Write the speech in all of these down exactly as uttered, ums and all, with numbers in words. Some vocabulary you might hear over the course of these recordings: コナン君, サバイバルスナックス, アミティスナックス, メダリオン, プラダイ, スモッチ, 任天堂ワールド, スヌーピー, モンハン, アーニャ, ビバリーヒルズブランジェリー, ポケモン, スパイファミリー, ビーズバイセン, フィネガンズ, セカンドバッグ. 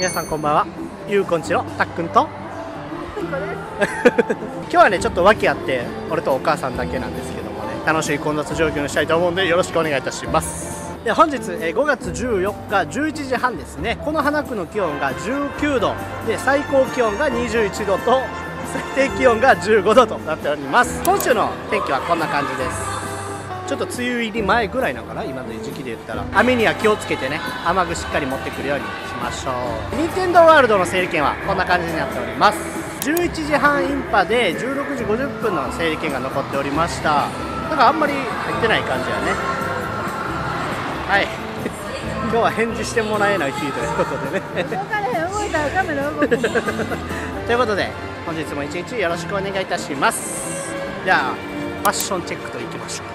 皆さんこんばんは。ゆうこんちのたっくんとふうこです今日はねちょっと訳あって俺とお母さんだけなんですけどもね、楽しい混雑状況にしたいと思うんでよろしくお願いいたします。で本日ごがつじゅうよっかじゅういちじはんですね。この花区の気温がじゅうきゅうどで最高気温がにじゅういちどと最低気温がじゅうごどとなっております。今週の天気はこんな感じです。ちょっと梅雨入り前ぐらいなのかな、今の時期で言ったら。雨には気をつけてね、雨具しっかり持ってくるようにしましょう。任天堂ワールドの整理券はこんな感じになっております。じゅういちじはんインパでじゅうろくじごじゅっぷんの整理券が残っておりました。なんかあんまり入ってない感じやね。はい今日は返事してもらえない日ということでね動かれへん、動いたらカメラ動くということで本日も一日よろしくお願いいたします。じゃあファッションチェックといきましょう。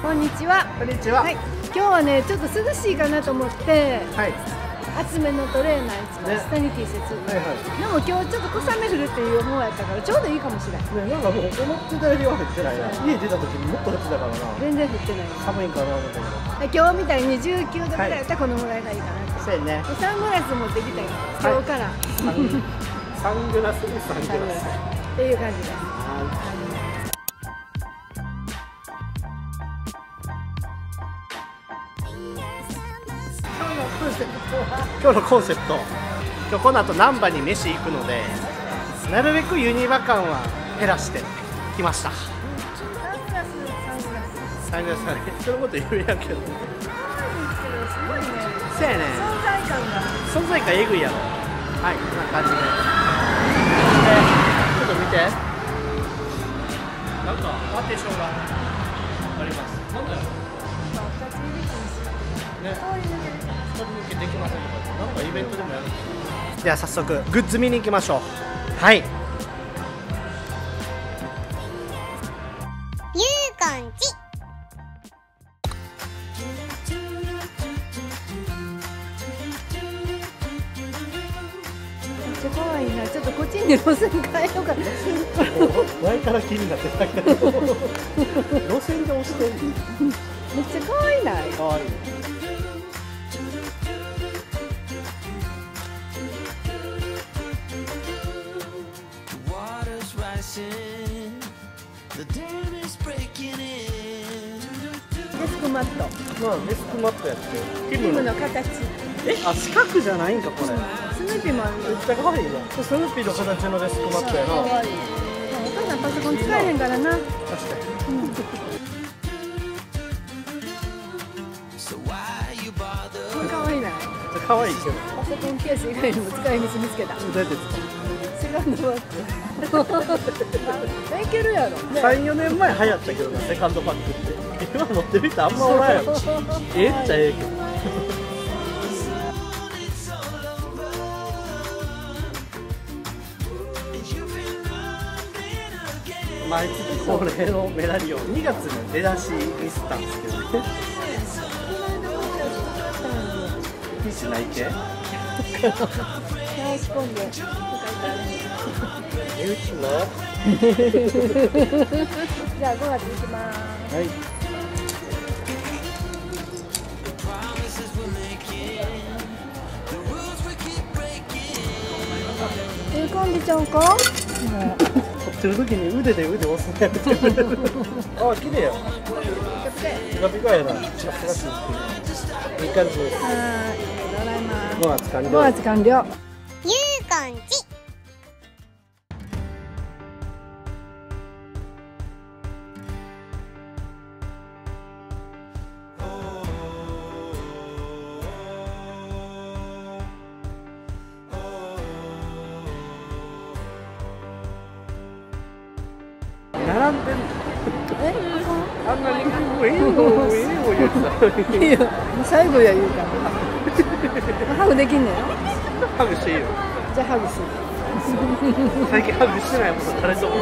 こんにちは。こんにちは。はい、今日はね、ちょっと涼しいかなと思って、はい、厚めのトレーナー、いつも下に T シャツ、はいはい、でも今日ちょっと小雨降るっていう思いやったからちょうどいいかもしれない。ね、なんかもう思ってたよりは降ってないな。家出た時もっと降ってたからな。全然降ってない。寒いかなみたいな。今日みたいにじゅうきゅうどぐらいだったらこのぐらいがいいかなって。そうね。サングラス持ってきたよ、今日から。サングラスにサングラス。っていう感じです。今日のコンセプト、今日この後難波に飯行くのでなるべくユニバ感は減らしてきました。サングラスはね、人のこと言うやんけどね。すごいね。そうやね、存在感が存在感えぐいやろ。はい、こんな感じで、ちょっと見て、なんかパーテーションがあります。なんだろうね、できませんか。なんかイベントでもやる。では早速グッズ見に行きましょう。はい、ゆうこんち。めっちゃ可愛いな。ちょっとこっちに路線変えようかな前から気になってたけど路線で押してるめっちゃ可愛いな。可愛い。デスクマット。まあデスクマットやって、リムの形。え、あ、四角じゃないんかこれ。スヌーピーもある。めっちゃ可愛いな。スヌーピーの形のデスクマットやな。可愛い。お母さんパソコン使えへんからな。確かに。これ可愛いな。可愛いけど。パソコンケース以外にも使い道見つけた。どうやって使う？違うのって。いけるやろ。さんよねんまえ流行ったけどな、セカンドバッグって。今乗ってる人あんまおらんやろ。ええっちゃええけど。毎月恒例のメダリオン、にがつの出だしミスったんですけどね。ミスないけ？流し込んで。じゅういちの じゃあごがつ行きます。はい、えー、コンビちゃんか撮ってる時に腕で腕押すのやめてあ、綺麗や。ピカピカやな。いい感じです。はい、ごがつ完了。ごがつ完了。ゆうこんち。並んでんの？え？あんなにウェイをウェイを言ってたのに。いや、最後や言うから。ハグできんのよ。ハグしていいよ。じゃあハグする。最近ハグしてないもん、誰とも。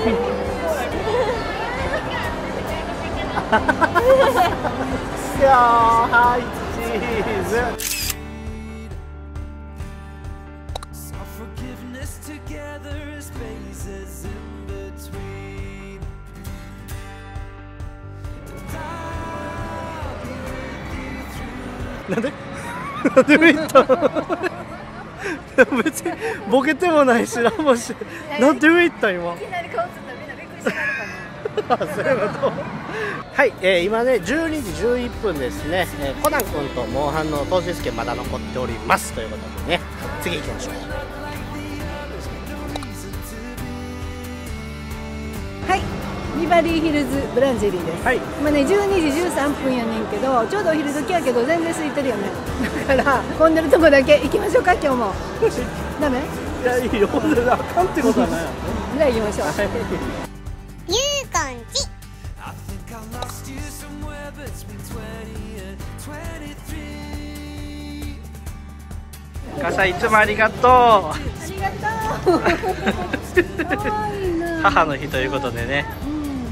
いやー、はい、チーズ。なんでなんで見たの別にボケてもないし何もしてなんで見た今いきなり顔つったらみんなびっくりしてるかもそういうことはい、えー、今ねじゅうにじじゅういっぷんですね、えー、コナン君とモンハンの投資試験まだ残っておりますということでね次行きましょう。ビバリーヒルズブランジェリーです。はい、今ねじゅうにじじゅうさんぷんやねんけどちょうどお昼時やけど全然空いてるよね。だから混んでるとこだけ行きましょうか今日も。ダメ？いやいいよ混んでるあかんってことはないよね。じゃあ行きましょう。ゆうこんち。母さんいつもありがとう。ありがとう。かわいいな。母の日ということでね。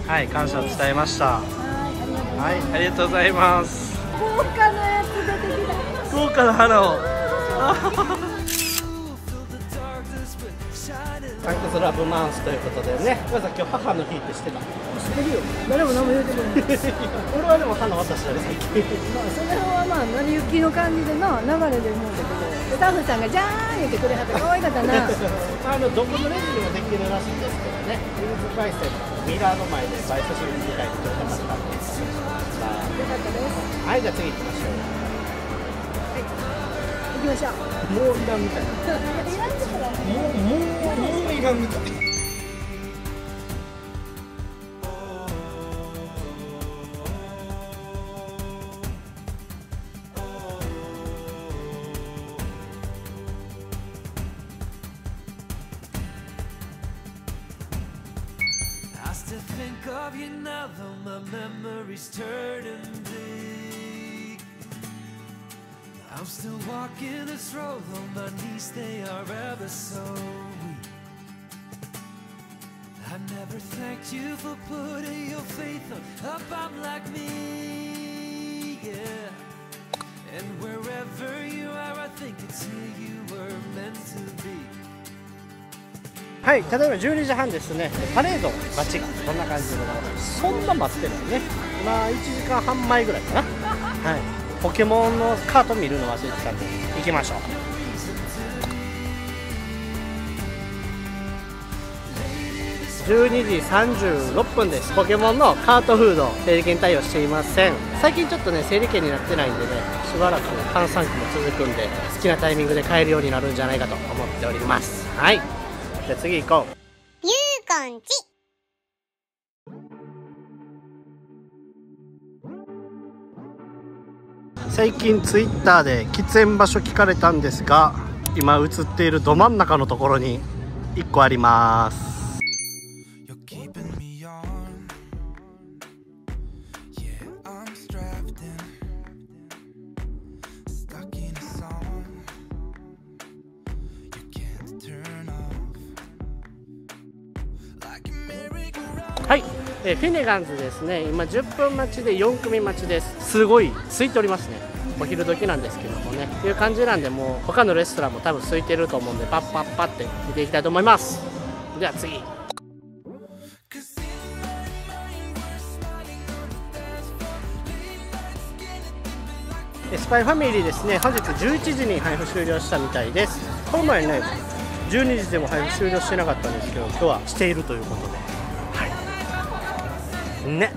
はい、感謝を伝えました。はい、ありがとうございます。豪華なやつ出てきた。豪華な花を。タンクスラブマンスということでね、まず今日母の日って知ってた。知ってるよ。誰も何も言うてくれない。俺はでも花渡したり最近。まあ、その辺はまあ、成り行きの感じでの流れで思うんだけど。スタッフさんがじゃーん言ってくれはった。可愛かったな。あの、どこのレジにもできるらしいんですけどね。ビーズバイセン。ミラーの前でバイトシールみたいに撮れたかったんですけど、はい、じゃあ次行きましょう。はい、行きましょう。もういらんみたいもう、もう、もういらんみたいはい、ただいまじゅうにじはんですね。パレード街がこんな感じでございます。そんな待ってるのね。まあいちじかんはん前ぐらいかな。はい、ポケモンのカート見るの忘れてたんで行きましょう。じゅうにじさんじゅうろっぷんです。ポケモンのカートフード整理券対応していません。最近ちょっとね整理券になってないんでね、しばらく閑散期も続くんで好きなタイミングで買えるようになるんじゃないかと思っております。はい、じゃあ次行こう。ゆうこんち。最近ツイッターで喫煙場所聞かれたんですが、今映っているど真ん中のところにいっこあります。はい、えフィネガンズですね。今じゅっぷん待ちでよんくみ待ちです。すごい空いておりますね。お昼時なんですけどもね、という感じなんで、もう他のレストランも多分空いてると思うんでパッパッパって見ていきたいと思います。では次、スパイファミリーですね。本日じゅういちじに配布終了したみたいです。この前ねじゅうにじでも配布終了してなかったんですけど、今日はしているということでね。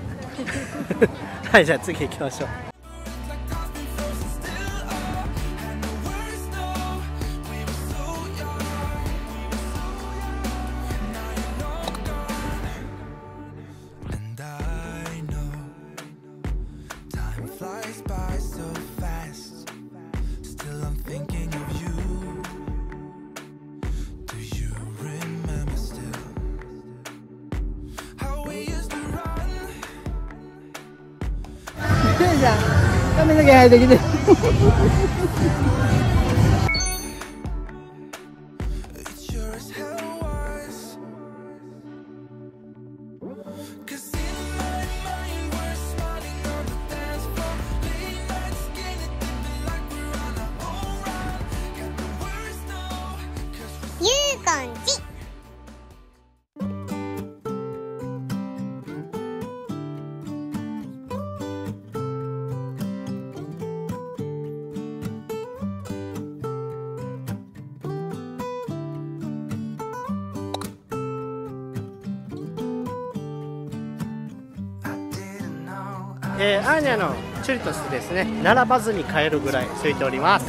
はい、じゃあ次行きましょう。髪の毛生えてきてる。えー、アーニャのチュリとしてですね、並ばずに買えるぐらい空いております。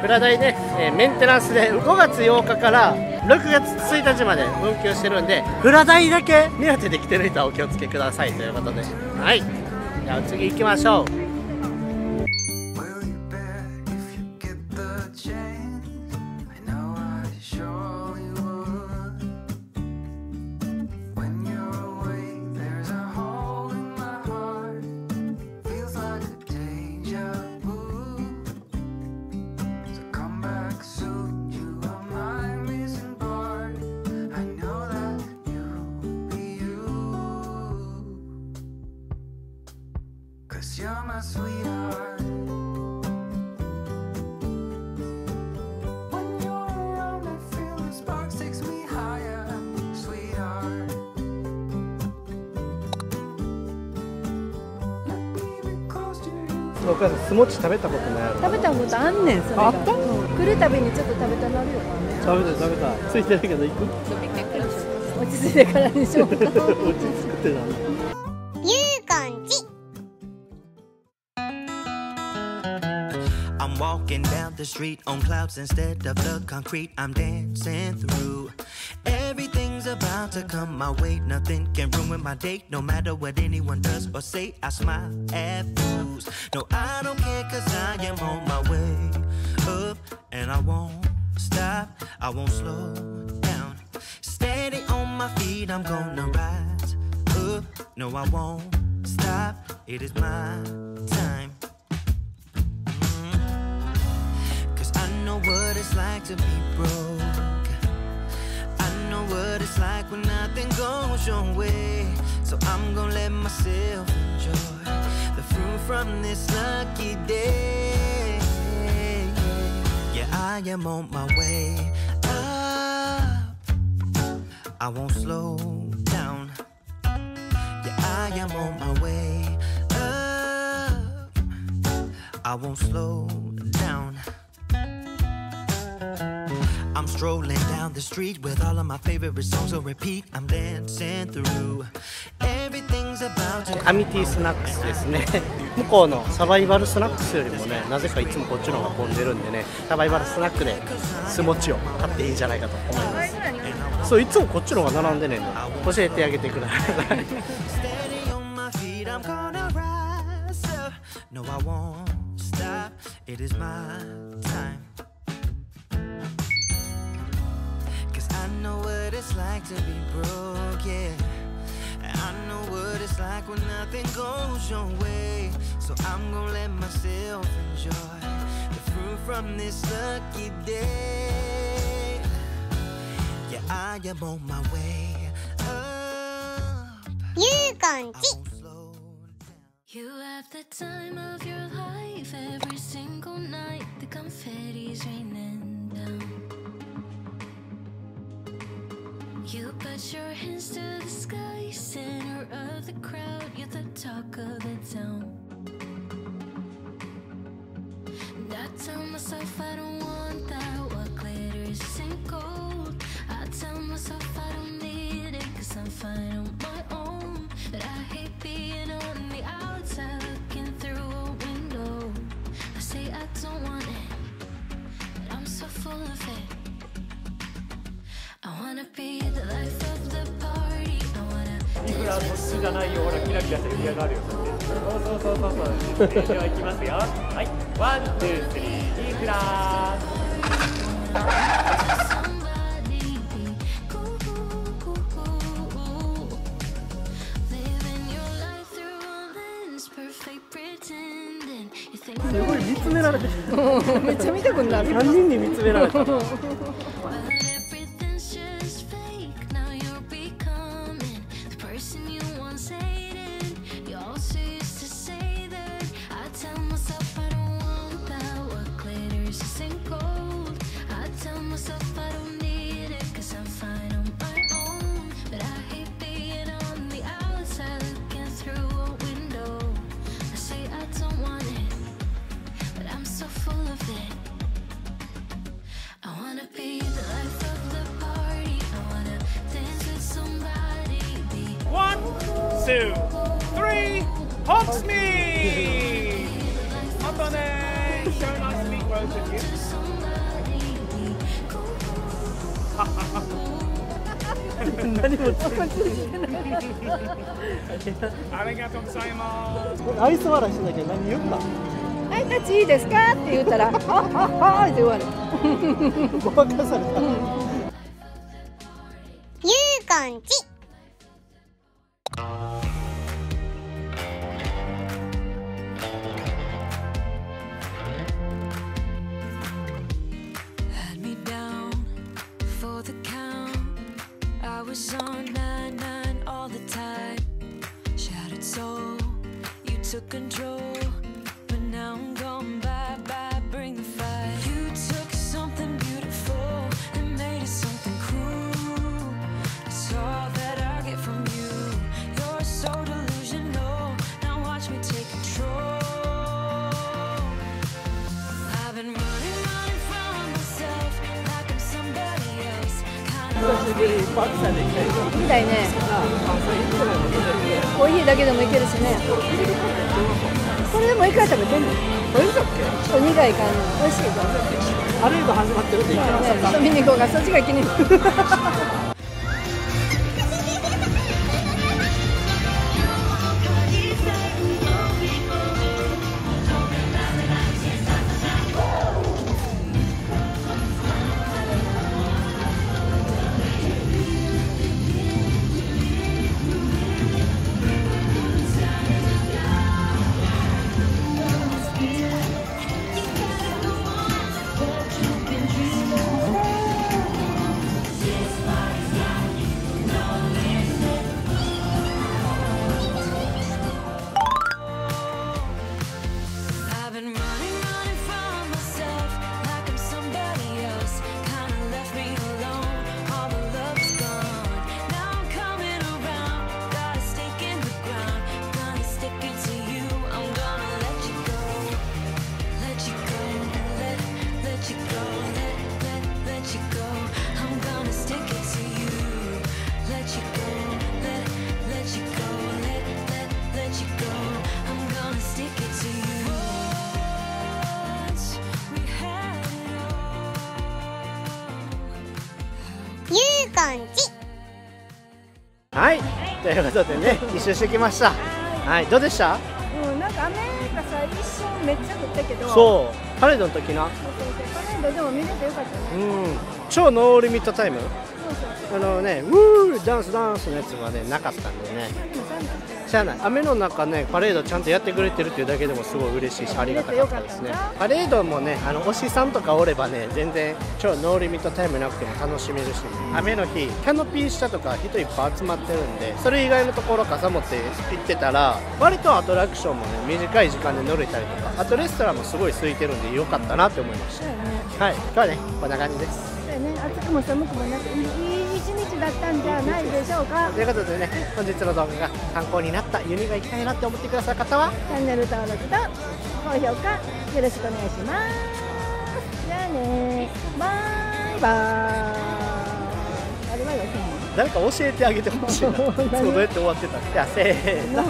プラダイね、えー、メンテナンスでごがつようかからろくがつついたちまで運休してるんで、プラダイだけ目当てで来てる人はお気をつけくださいということで、はい、じゃあ次行きましょう。お母さん、スモッチ食べたことないやろ。食べたことあんねん。それがあった、うん、来るたびにちょっと食べたなるよね。食べた食べた、ついてないけど行く。落ち着いてからにしよう。落ち着くってなる。Walking down the street on clouds instead of the concrete. I'm dancing through. Everything's about to come my way. Nothing can ruin my day. No matter what anyone does or say, I smile at fools. No, I don't care 'cause I am on my way up, and I won't stop. I won't slow down. Steady on my feet, I'm gonna rise up. No, I won't stop. It is my time.What it's like to be broke. I know what it's like when nothing goes your way. So I'm gonna let myself enjoy the fruit from this lucky day. Yeah, I am on my way up. I won't slow down. Yeah, I am on my way up. I won't slow down.I'm strolling down the street with all of my favorite songs on repeat. I'm dancing through. Everything's about to. アミティスナックスですね。向こうのサバイバルスナックスよりもね、なぜかいつもこっちの方が混んでるんでね、サバイバルスナックでスモチを買っていいんじゃないかと思います。そう、いつもこっちの方が並んでね、教えてあげてください。No, I won't stop. It is my time.I know what it's like to be broke, yeah. I know what it's like when nothing goes your way. So I'm gonna let myself enjoy the fruit from this lucky day. Yeah, I am on my way up. You gon' slow down. You have the time of your life every single night. The confetti's raining down.You put your hands to the sky, center of the crowd, you're the talk of the town. And I tell myself I don't want that, what glitters isn't gold. I tell myself I don't need it, 'cause I'm fine on my own. But I hate being on the outside, looking through a window. I say I don't want it, but I'm so full of it.インフラはこっちじゃないよ、ほらキラキラして上がるよ。そうそうそうそうそう。では行きますよ。はい、ワンツースリー、インフラ。すごい見つめられてる。めっちゃ見たことない。さんにんに見つめられた。I wanna be two, three, hugs me! Matane! So nice to meet both of you. Arigatou gozaimasu! 愛想笑いしなきゃ何言うんだ。あいたちいいですかって言ったら、ああって言われる。ごまかされた。ゆうこんち。みたいね。コーヒーだけでもいけるしね。これでもう一回食べてんの。美味しいっけ？ちょっと苦い感じ。美味しいぞ。ある程度始まってるって言ってました。ちょっと見に行こうか。そっちが気になる。はい、ということでね、一周してきました。はい、どうでした？うん、なんか雨がさ、一瞬めっちゃ降ったけど。そう、パレードの時な。パレードでも見れてよかったね。うん、超ノーリミットタイム。あのね、ウー、ダンスダンスのやつはね、なかったんでね。しゃあない。雨の中ね、パレードちゃんとやってくれてるっていうだけでもすごい嬉しいし、ありがたかったですね。パレードもね、あの推しさんとかおればね、全然超ノーリミットタイムなくても楽しめるし、雨の日、キャノピー下とか人いっぱい集まってるんで、それ以外のところ傘持って行ってたら、割とアトラクションもね、短い時間で乗れたりとか、あとレストランもすごい空いてるんで、よかったなって思いました。はい、今日はね、こんな感じです。暑くも寒くもなくいい一日だったんじゃないでしょうか。ということでね、本日の動画が参考になった、夢が行きたいなって思ってくださる方はチャンネル登録と高評価よろしくお願いします。じゃあね、バイバーイ。あれはよ、誰か教えてあげてほしいな。いつもどうやって終わってた。じゃあせーの。